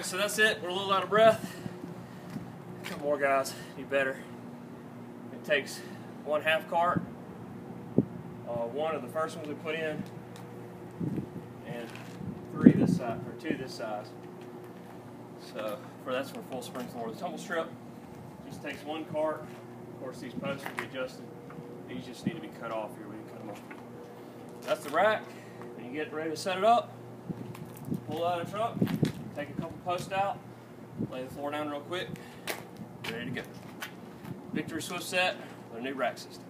Alright, so that's it. We're a little out of breath. Come on, guys. You better. It takes one half cart, one of the first ones we put in, and three this size, or two this size. So that's for full spring floor. The tumble strip just takes one cart. Of course, these posts will be adjusted. These just need to be cut off here. We can cut them off. That's the rack. When you get ready to set it up, pull out a truck, take a couple posts out, lay the floor down real quick, ready to go. Victory Swift Set, their new rack system.